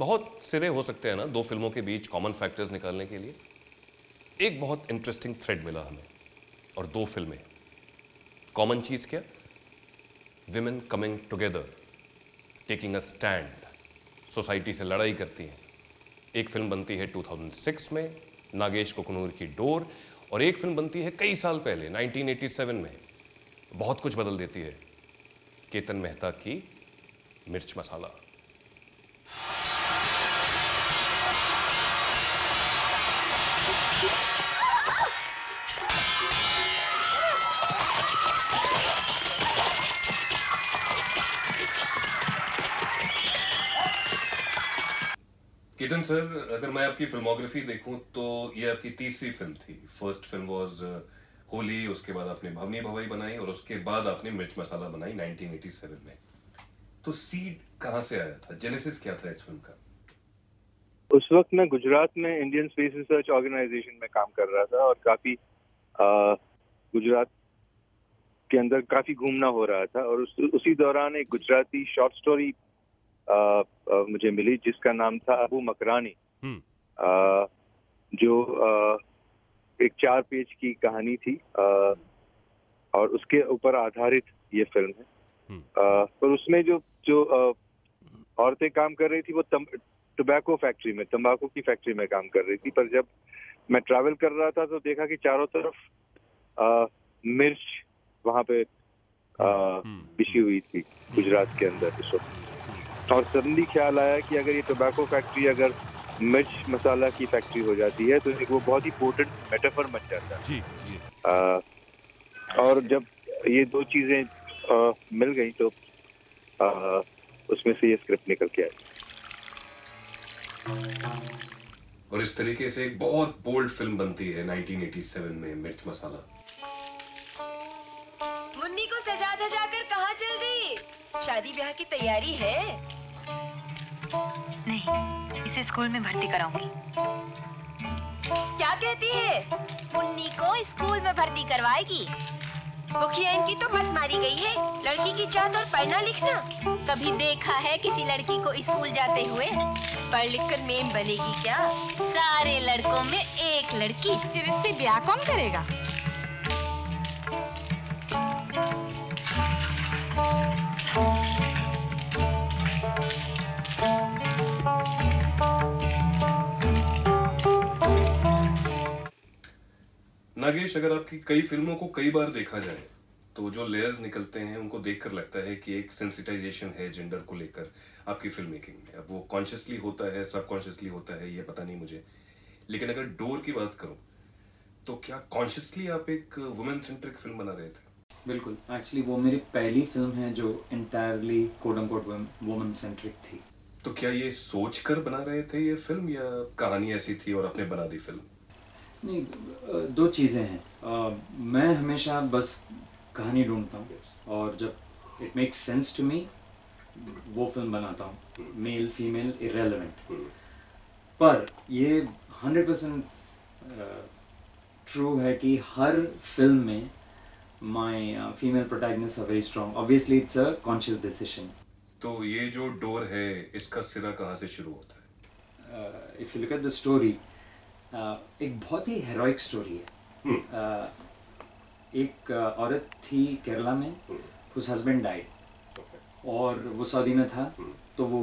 बहुत सिरे हो सकते हैं ना दो फिल्मों के बीच कॉमन फैक्टर्स निकालने के लिए। एक बहुत इंटरेस्टिंग थ्रेड मिला हमें, और दो फिल्में। कॉमन चीज़ क्या? Women coming together, taking a stand, society से लड़ाई करती हैं। एक फिल्म बनती है 2006 में नागेश कुकनूर की डोर, और एक फिल्म बनती है कई साल पहले 1987 में, बहुत कुछ बदल देती है, केतन मेहता की मिर्च मसाला। केतन सर, अगर मैं आपकी फिल्मोग्राफी देखूं तो ये आपकी तीसरी फिल्म थी। फर्स्ट फिल्म वाज होली, उसके बाद आपने भवनी भवाई बनाई, और उसके बाद आपने मिर्च मसाला बनाई 1987 में। तो सीड कहाँ से आया था, जेनेसिस क्या था इस फिल्म का? उस वक्त मैं गुजरात में इंडियन स्पेस रिसर्च ऑर्गेनाइजेशन में काम कर रहा था, और काफ़ी गुजरात के अंदर काफ़ी घूमना हो रहा था, और उसी दौरान एक गुजराती शॉर्ट स्टोरी मुझे मिली जिसका नाम था अबू मकरानी। जो एक 4 पेज की कहानी थी, और उसके ऊपर आधारित ये फिल्म है। पर उसमें जो औरतें काम कर रही थी वो टोबैको फैक्ट्री में, तंबाकू की फैक्ट्री में काम कर रही थी। पर जब मैं ट्रैवल कर रहा था तो देखा कि चारों तरफ मिर्च वहाँ पे बिछी हुई थी गुजरात के अंदर इस वक्त। और सडनली ख्याल आया कि अगर ये टोबैको फैक्ट्री अगर मिर्च मसाला की फैक्ट्री हो जाती है तो एक वो बहुत ही इम्पोर्टेंट मेटाफर बन जाता है। जी, जी। और जब ये दो चीज़ें मिल गई तो उसमें से ये स्क्रिप्ट निकल के आई, और इस तरीके से एक बहुत बोल्ड फिल्म बनती है 1987 में, मिर्च मसाला। मुन्नी को सजा धजा कर कहाँ चल गई? शादी ब्याह की तैयारी है? नहीं, इसे स्कूल में भर्ती कराऊंगी। क्या कहती है? मुन्नी को स्कूल में भर्ती करवाएगी? मुखिया इनकी तो मत मारी गई है, लड़की की जात और पढ़ना लिखना। कभी देखा है किसी लड़की को स्कूल जाते हुए? पढ़ लिख कर मेम बनेगी क्या? सारे लड़कों में एक लड़की, फिर इससे ब्याह कौन करेगा? नागेश, अगर आपकी कई फिल्मों को कई बार देखा जाए तो जो लेयर्स निकलते हैं उनको देखकर लगता है कि एक सेंसिटाइजेशन है जेंडर को लेकर आपकी फिल्म मेकिंग में। अब वो कॉन्शियसली होता है, सबकॉन्शियसली होता है, ये पता नहीं मुझे। लेकिन अगर डोर की बात करूं तो क्या कॉन्शियसली आप एक वुमेन सेंट्रिक फिल्म बना रहे थे? बिल्कुल। एक्चुअली वो मेरी पहली फिल्म है जो entirely quote and women centric थी। तो क्या ये सोच कर बना रहे थे ये फिल्म, या कहानी ऐसी थी और आपने बना दी फिल्म? नहीं, दो चीज़ें हैं। मैं हमेशा बस कहानी ढूंढता हूँ, और जब it makes sense to me वो फिल्म बनाता हूँ, मेल फीमेल इरेलेवेंट। पर ये 100% ट्रू है कि हर फिल्म में my female protagonist are very strong. Obviously it's a conscious decision. तो ये जो डोर है इसका सिरा कहाँ से शुरू होता है? If you look at the story, एक बहुत ही हेरोइक स्टोरी है। एक औरत थी केरला में, हुज हस्बैंड डाइड, और वो सऊदी में था, तो वो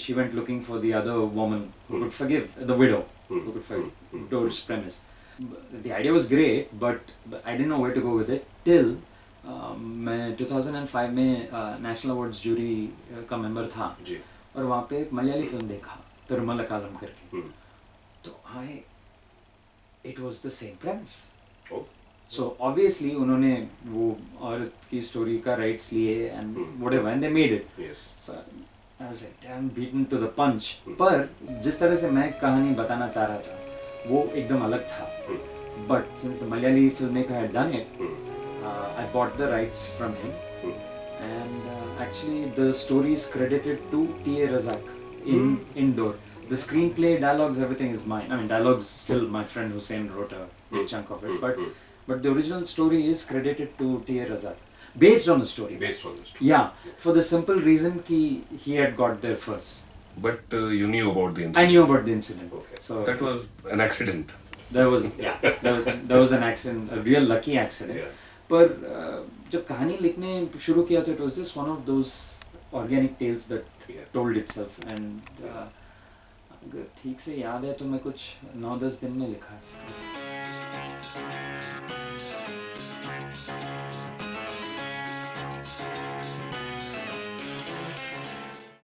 she went looking for the other woman who could forgive the widow, who could forgive doors premise. The idea was great, but I didn't know where to go with it till मैं 2005 में national awards jury का member था, और वहाँ पे एक Malayali film देखा, रुम्मनम अकालम करके। तो it was the same premise. So obviously उन्होंने वो औरत की स्टोरी का राइट्स लिए, and whatever, and they made it. So I was like damn, beaten to the punch. पर जिस तरह से मैं कहानी बताना चाह रहा था वो एकदम अलग था, but since the Malayali film maker had done it, I bought the rights from him, and actually the story is credited to T.A. Razak in Dor. The screenplay, dialogues, everything is mine. I mean, dialogues still my friend Hussain wrote a big chunk of it, but the original story is credited to T.A. Razak, based on the story. Based on the story. Yeah, for the simple reason ki he had got there first. But you knew about the incident. I knew about the incident. Okay. So that was an accident. That was yeah. That was an accident, a real lucky accident. Yeah. But जब कहानी लिखने शुरू किया तो it was just one of those organic tales that yeah. told itself and अगर ठीक से याद है तो मैं कुछ 9-10 दिन में लिखा है.